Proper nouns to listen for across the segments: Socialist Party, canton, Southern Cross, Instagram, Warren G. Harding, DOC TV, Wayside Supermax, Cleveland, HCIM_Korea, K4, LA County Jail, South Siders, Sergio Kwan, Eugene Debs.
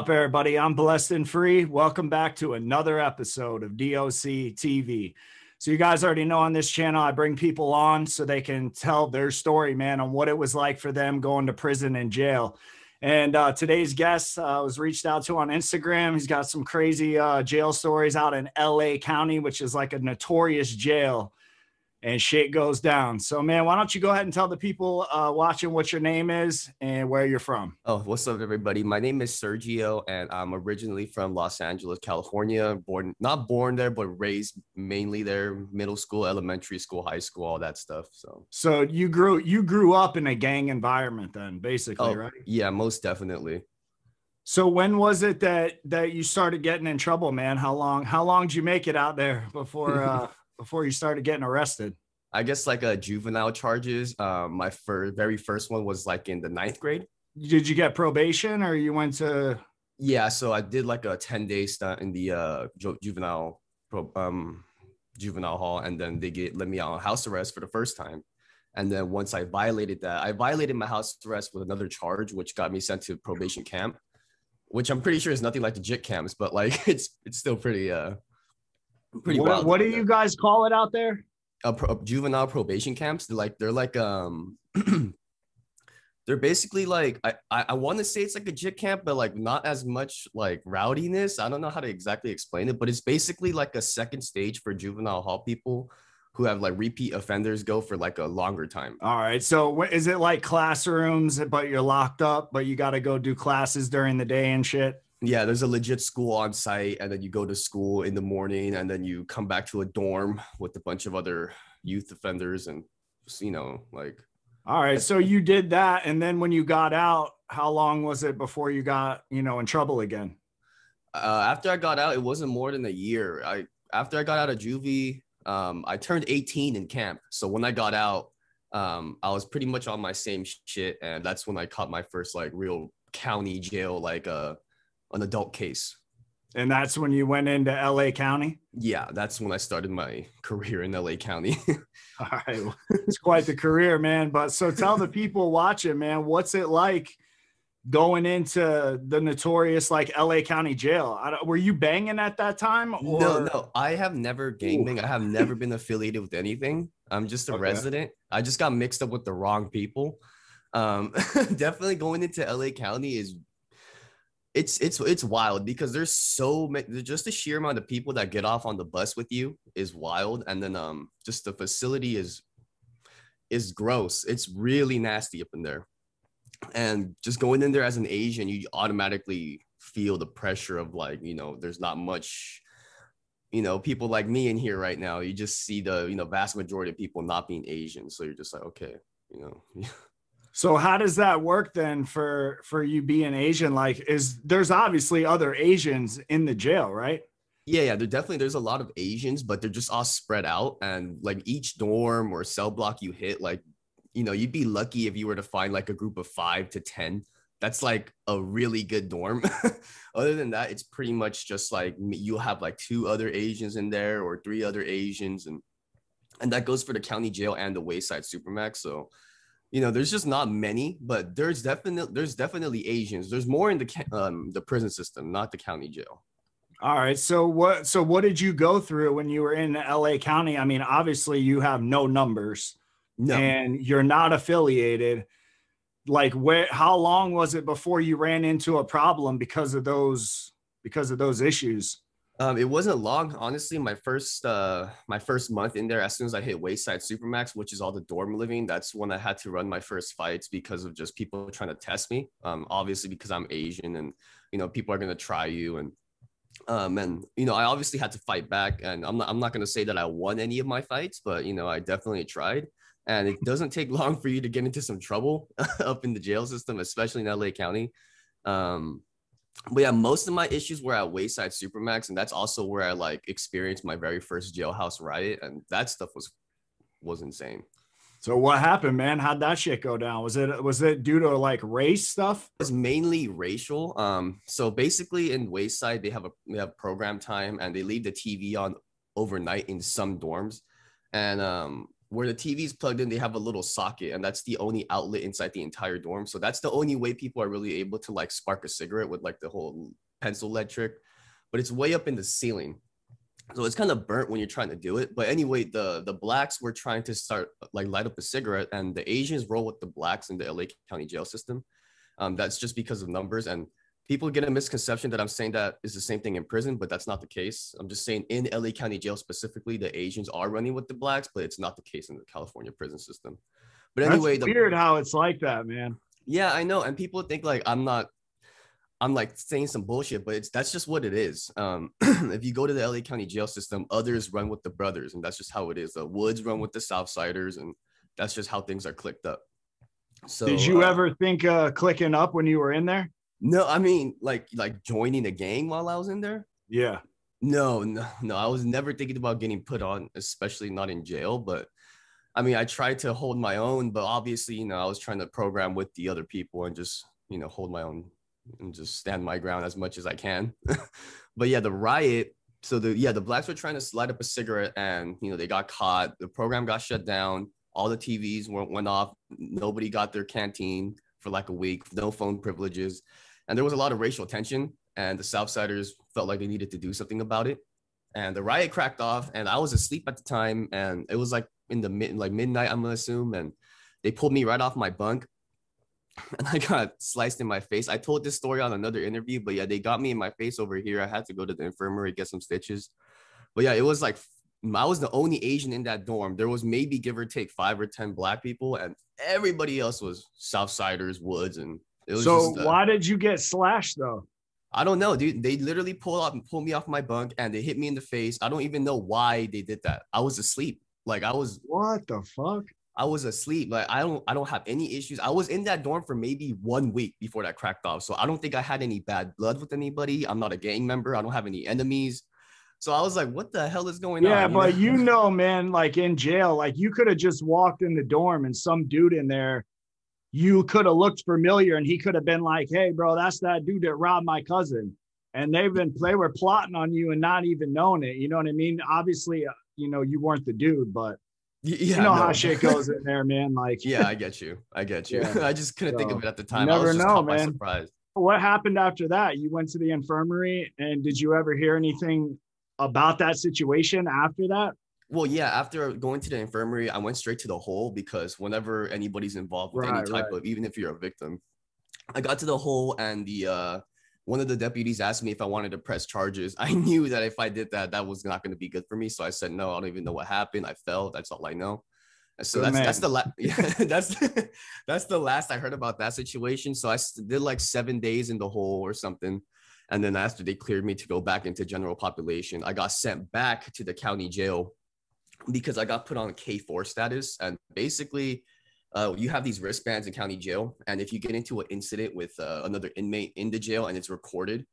up, everybody? I'm Blessed and Free. Welcome back to another episode of DOC TV. So you guys already know on this channel, I bring people on so they can tell their story, man, on what it was like for them going to prison and jail. And today's guest was reached out to on Instagram. He's got some crazy jail stories out in LA County, which is like a notorious jail, and shit goes down. So, man, why don't you go ahead and tell the people watching what your name is and where you're from? Oh, what's up, everybody? My name is Sergio, and I'm originally from Los Angeles, California. Not born there, but raised mainly there. Middle school, elementary school, high school, all that stuff. So you grew up in a gang environment then, basically, right? Yeah, most definitely. So when was it that you started getting in trouble, man? How long did you make it out there before before you started getting arrested? I guess like juvenile charges. My very first one was like in the 9th grade. Did you get probation or you went to? Yeah. So I did like a 10-day stint in the juvenile hall. And then they let me out on house arrest for the first time. And then once I violated that, I violated my house arrest with another charge, which got me sent to probation camp, which I'm pretty sure is nothing like the JIT camps, but like, it's still pretty, what do you guys call it out there? Juvenile probation camps. They're like they're basically like, I want to say it's like a JIT camp, but like not as much like rowdiness. I don't know how to exactly explain it, but it's basically like a second stage for juvenile hall people who have like repeat offenders go for like a longer time. All right. So is it like classrooms, but you're locked up, but you got to go do classes during the day and shit? Yeah, there's a legit school on site, and then you go to school in the morning, and then you come back to a dorm with a bunch of other youth offenders, and you know, like. All right, so you did that, and then when you got out, how long was it before you got, you know, in trouble again? After I got out, it wasn't more than a year. After I got out of juvie, I turned 18 in camp, so when I got out, I was pretty much on my same shit, and that's when I caught my first like real county jail, like an adult case. And that's when you went into LA County? Yeah, that's when I started my career in LA County. All right. Well, it's quite the career, man. But so tell the people watching, man, what's it like going into the notorious like LA County jail? Were you banging at that time? Or? No, I have never gang banged. I have never been affiliated with anything. I'm just a resident. I just got mixed up with the wrong people. Definitely going into LA County is it's wild, because there's so many, just the sheer amount of people that get off on the bus with you is wild. And then just the facility is gross. It's really nasty up in there. And just going in there as an Asian, you automatically feel the pressure of like, you know, there's not much, you know, people like me in here right now. You just see the, you know, vast majority of people not being Asian. So you're just like, okay, you know. So how does that work then for you being Asian? Like, there's obviously other Asians in the jail, right? Yeah. There's a lot of Asians, but they're just all spread out. And like each dorm or cell block you hit, like, you know, you'd be lucky if you were to find like a group of 5 to 10. That's like a really good dorm. Other than that, it's pretty much just like you'll have like 2 other Asians in there or 3 other Asians. And that goes for the county jail and the Wayside Supermax. So, you know, there's just not many, but there's definitely Asians. There's more in the prison system, not the county jail. All right. So what did you go through when you were in LA County? I mean, obviously you have no numbers, and you're not affiliated. Like, how long was it before you ran into a problem because of those issues? It wasn't long, honestly. My first month in there, as soon as I hit Wayside Supermax, which is all the dorm living, that's when I had to run my first fights because of just people trying to test me. Obviously because I'm Asian, and you know, people are gonna try you, and you know, I obviously had to fight back, and I'm not gonna say that I won any of my fights, but you know, I definitely tried. And it doesn't take long for you to get into some trouble up in the jail system, especially in LA County. But yeah, most of my issues were at Wayside Supermax, and that's also where I like experienced my very first jailhouse riot, and that stuff was insane. So what happened, man? How'd that shit go down? Was it due to like race stuff? It was mainly racial. So basically in Wayside, they have program time, and they leave the TV on overnight in some dorms, and where the TV is plugged in, they have a little socket, and that's the only outlet inside the entire dorm. So that's the only way people are really able to like spark a cigarette with like the whole pencil lead trick, but it's way up in the ceiling. So it's kind of burnt when you're trying to do it. But anyway, the blacks were trying to start like light up a cigarette, and the Asians roll with the blacks in the LA County jail system. That's just because of numbers. And people get a misconception that I'm saying that is the same thing in prison, but that's not the case. I'm just saying in LA County jail specifically, the Asians are running with the blacks, but it's not the case in the California prison system. But anyway, that's weird how it's like that, man. Yeah, I know. And people think like I'm like saying some bullshit, but that's just what it is. If you go to the LA County jail system, others run with the brothers, and that's just how it is. The Woods run with the South Siders, and that's just how things are clicked up. So did you ever think clicking up when you were in there? No, I mean like joining a gang while I was in there. Yeah. No. I was never thinking about getting put on, especially not in jail. But I mean, I tried to hold my own, but obviously, you know, I was trying to program with the other people and just, you know, hold my own and just stand my ground as much as I can. But yeah, the riot. So the blacks were trying to light up a cigarette, and you know, they got caught. The program got shut down. All the TVs went off. Nobody got their canteen for like a week. No phone privileges. And there was a lot of racial tension, and the South Siders felt like they needed to do something about it. And the riot cracked off, and I was asleep at the time, and it was like in the midnight, I'm gonna assume. And they pulled me right off my bunk, and I got sliced in my face. I told this story on another interview, but yeah, they got me in my face over here. I had to go to the infirmary, get some stitches. But yeah, it was like, I was the only Asian in that dorm. There was maybe give or take 5 or 10 black people, and everybody else was Southsiders, Woods, and it was so just, why did you get slashed though? I don't know, dude. They literally pulled me off my bunk, and they hit me in the face. I don't even know why they did that. I was asleep. Like I was. What the fuck? I was asleep. Like I don't have any issues. I was in that dorm for maybe 1 week before that cracked off. So I don't think I had any bad blood with anybody. I'm not a gang member. I don't have any enemies. So I was like, what the hell is going on? Yeah, but you know, man, like in jail, like you could have just walked in the dorm and some dude in there, you could have looked familiar, and he could have been like, hey, bro, that's that dude that robbed my cousin. And they were plotting on you and not even knowing it. You know what I mean? Obviously, you know, you weren't the dude, but yeah, you know how shit goes in there, man. Like, yeah, I get you. Yeah. I just couldn't think of it at the time. Never I was just know, caught man. By surprise. What happened after that? You went to the infirmary, and did you ever hear anything about that situation after that? Well, yeah, after going to the infirmary, I went straight to the hole, because whenever anybody's involved with any type of, even if you're a victim, I got to the hole, and the one of the deputies asked me if I wanted to press charges. I knew that if I did that, that was not going to be good for me. So I said, no, I don't even know what happened. I fell. That's all I know. So that's the last I heard about that situation. So I did like 7 days in the hole or something. And then after they cleared me to go back into general population, I got sent back to the county jail because I got put on K4 status. And basically, you have these wristbands in county jail. And if you get into an incident with another inmate in the jail and it's recorded,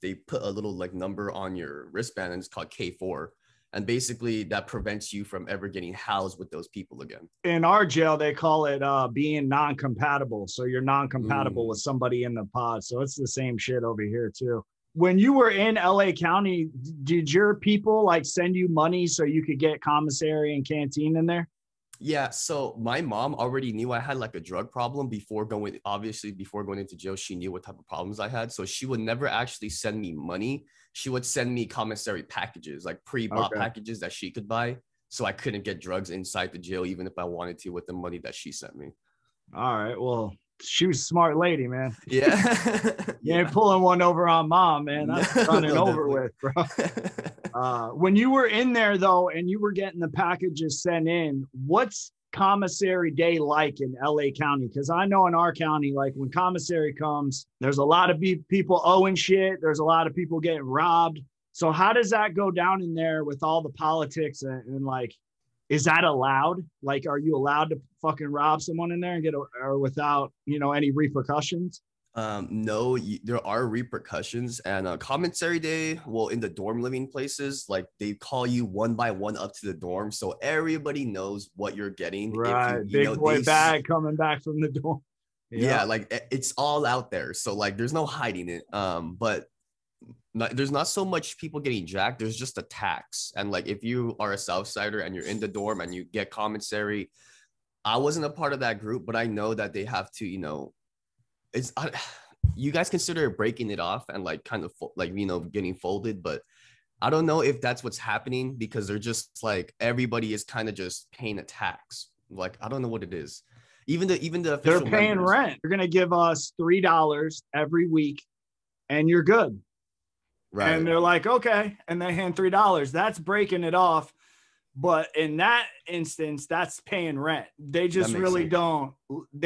they put a little like number on your wristband, and it's called K4. And basically that prevents you from ever getting housed with those people again. In our jail, they call it being non-compatible. So you're non-compatible with somebody in the pod. So it's the same shit over here too. When you were in LA County, did your people like send you money so you could get commissary and canteen in there? Yeah. So my mom already knew I had like a drug problem before going into jail. She knew what type of problems I had. So she would never actually send me money. She would send me commissary packages, like pre-bought packages that she could buy. So I couldn't get drugs inside the jail, even if I wanted to, with the money that she sent me. All right. Well, she was a smart lady, man. Yeah. You ain't pulling one over on mom, man. That's running over with, bro. When you were in there, though, and you were getting the packages sent in, what's commissary day like in LA County? Because I know in our county, like when commissary comes, there's a lot of people owing shit. There's a lot of people getting robbed. So how does that go down in there with all the politics and like, is that allowed? Like, are you allowed to fucking rob someone in there and or without, you know, any repercussions? No, there are repercussions. And commissary day, well, in the dorm living places, like they call you one by one up to the dorm. So everybody knows what you're getting. Right. If you know, big boy bag coming back from the dorm. Yeah. Like it's all out there. So like, there's no hiding it. But there's not so much people getting jacked. There's just attacks. And like, if you are a South Sider and you're in the dorm and you get commissary, I wasn't a part of that group, but I know that they have to, you know, it's, you guys consider breaking it off and like kind of like, you know, getting folded, but I don't know if that's what's happening, because they're just like, everybody is kind of just paying a tax. Like, I don't know what it is. Even the official, they're paying members. Rent. You're going to give us $3 every week and you're good. Right. And they're like, okay. And they hand $3. That's breaking it off. But in that instance, that's paying rent. They just really don't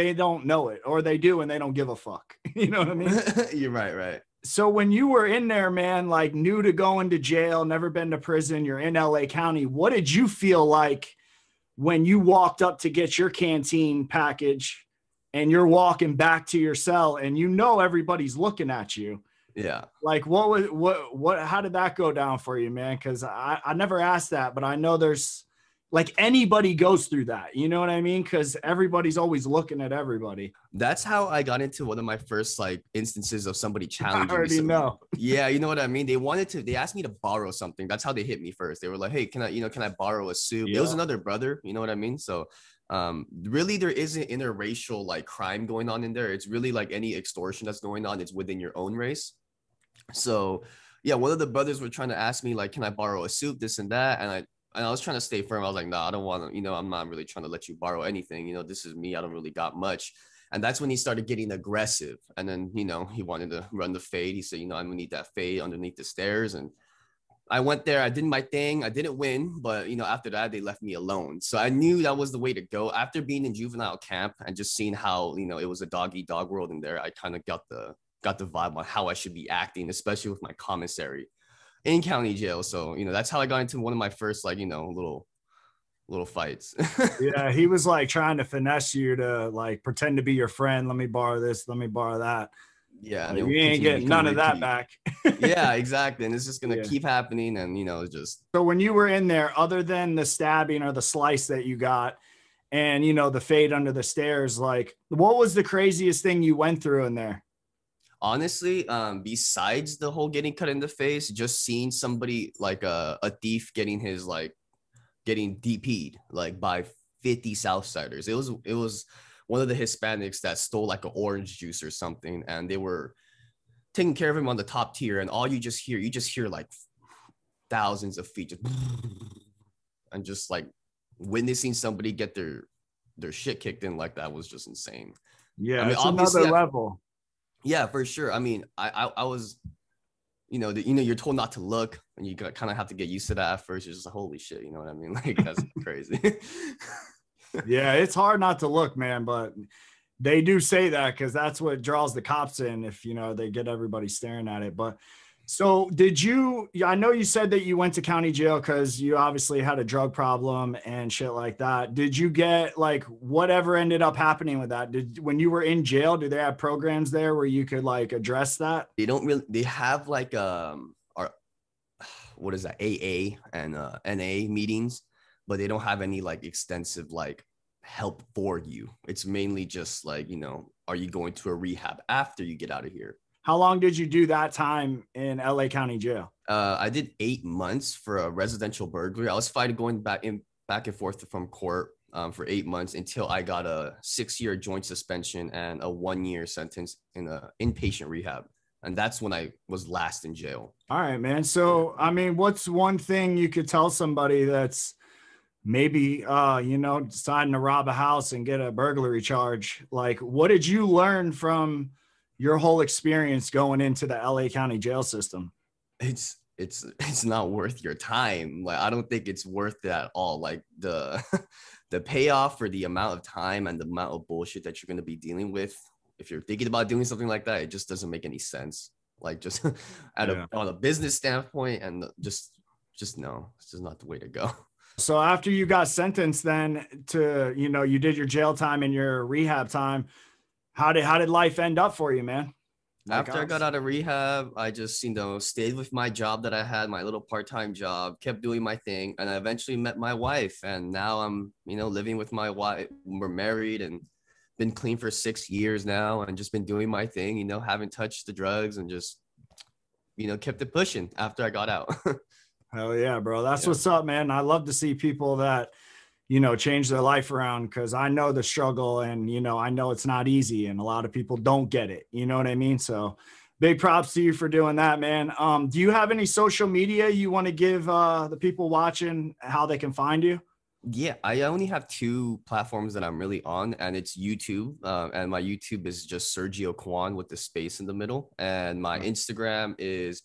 know it, or they do and they don't give a fuck. You know what I mean? You're right. Right. So when you were in there, man, like new to going to jail, never been to prison, you're in LA County, what did you feel like when you walked up to get your canteen package and you're walking back to your cell and you know everybody's looking at you? Yeah. Like what how did that go down for you, man? Cause I never asked that, but I know there's like anybody goes through that. You know what I mean? Cause everybody's always looking at everybody. That's how I got into one of my first like instances of somebody challenging me. I already know. Yeah. You know what I mean? They asked me to borrow something. That's how they hit me first. They were like, hey, can I borrow a soup? Yeah. It was another brother. You know what I mean? So really there isn't interracial like crime going on in there. It's really like any extortion that's going on. It's within your own race. So yeah, one of the brothers were trying to ask me like, can I borrow a suit, this and that, and I was trying to stay firm. I was like, no, I don't want to, you know, I'm not really trying to let you borrow anything, you know, this is me, I don't really got much. And that's when he started getting aggressive, and then, you know, he wanted to run the fade. He said, you know, I'm gonna need that fade underneath the stairs. And I went there, I did my thing, I didn't win, but you know, after that they left me alone. So I knew that was the way to go. After being in juvenile camp and just seeing how, you know, it was a dog-eat-dog world in there, I kind of got the vibe on how I should be acting, especially with my commissary in county jail. So, you know, that's how I got into one of my first, like, you know, little fights. Yeah. He was like trying to finesse you to like, pretend to be your friend. Let me borrow this. Let me borrow that. Yeah. Like, you ain't getting none of that back. Yeah, exactly. And it's just going to keep happening. And, you know, it's just. So when you were in there, other than the stabbing or the slice that you got, and, you know, the fade under the stairs, like what was the craziest thing you went through in there? Honestly, besides the whole getting cut in the face, just seeing somebody like a thief getting DP'd like by 50 Southsiders. It was one of the Hispanics that stole like an orange juice or something, and they were taking care of him on the top tier. And all you just hear like thousands of feet, just and just like witnessing somebody get their shit kicked in like that was just insane. Yeah, I mean, it's another level. Yeah, for sure. I mean, I was, you know, you're told not to look, and you kind of have to get used to that at first. You're just like, holy shit, you know what I mean? Like, that's crazy. Yeah, it's hard not to look, man, but they do say that because that's what draws the cops in if, you know, they get everybody staring at it. But so did you, I know you said that you went to county jail because you obviously had a drug problem and shit like that. Did you get like whatever ended up happening with that? When you were in jail, did they have programs there where you could like address that? They don't really, they have like, what is that? AA and NA meetings, but they don't have any like extensive like help for you. It's mainly just like, you know, are you going to a rehab after you get out of here? How long did you do that time in LA County Jail? I did 8 months for a residential burglary. I was fighting going back and forth from court for 8 months until I got a 6-year joint suspension and a 1-year sentence in an inpatient rehab. And that's when I was last in jail. All right, man. So, I mean, what's one thing you could tell somebody that's maybe, you know, deciding to rob a house and get a burglary charge? Like, what did you learn from your whole experience going into the LA County jail system? It's not worth your time. Like, I don't think it's worth it at all. Like the payoff for the amount of time and the amount of bullshit that you're going to be dealing with. If you're thinking about doing something like that, it just doesn't make any sense. Like just on a business standpoint, and just no, it's just not the way to go. So after you got sentenced then to, you know, you did your jail time and your rehab time, How did life end up for you, man? Like, after I got out of rehab, I just, you know, stayed with my job that I had, my little part-time job, kept doing my thing. And I eventually met my wife, and now I'm, you know, living with my wife. We're married and been clean for 6 years now, and just been doing my thing, you know, haven't touched the drugs and just you know, kept it pushing after I got out. Hell yeah, bro. That's what's up, man. I love to see people that, you know, change their life around, because I know the struggle and, you know, I know it's not easy and a lot of people don't get it. You know what I mean? So big props to you for doing that, man. Do you have any social media you want to give the people watching how they can find you? Yeah, I only have two platforms that I'm really on, and it's YouTube. And my YouTube is just Sergio Kwan with the space in the middle. And my Instagram is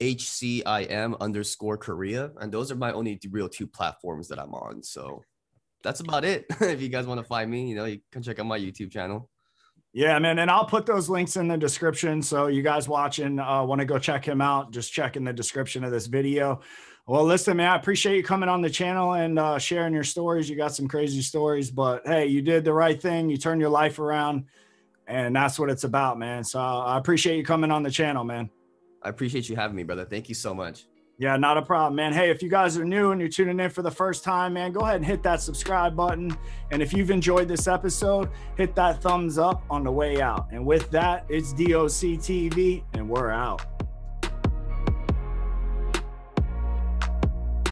HCIM_Korea. And those are my only real two platforms that I'm on. So that's about it. If you guys want to find me, you know, you can check out my YouTube channel. Yeah, man. And I'll put those links in the description. So you guys watching want to go check him out, just check in the description of this video. Well, listen, man, I appreciate you coming on the channel and sharing your stories. You got some crazy stories, but hey, you did the right thing. You turned your life around, and that's what it's about, man. So I appreciate you coming on the channel, man. I appreciate you having me, brother. Thank you so much. Yeah, not a problem, man. Hey, if you guys are new and you're tuning in for the first time, man, go ahead and hit that subscribe button. And if you've enjoyed this episode, hit that thumbs up on the way out. And with that, it's DOC TV, and we're out.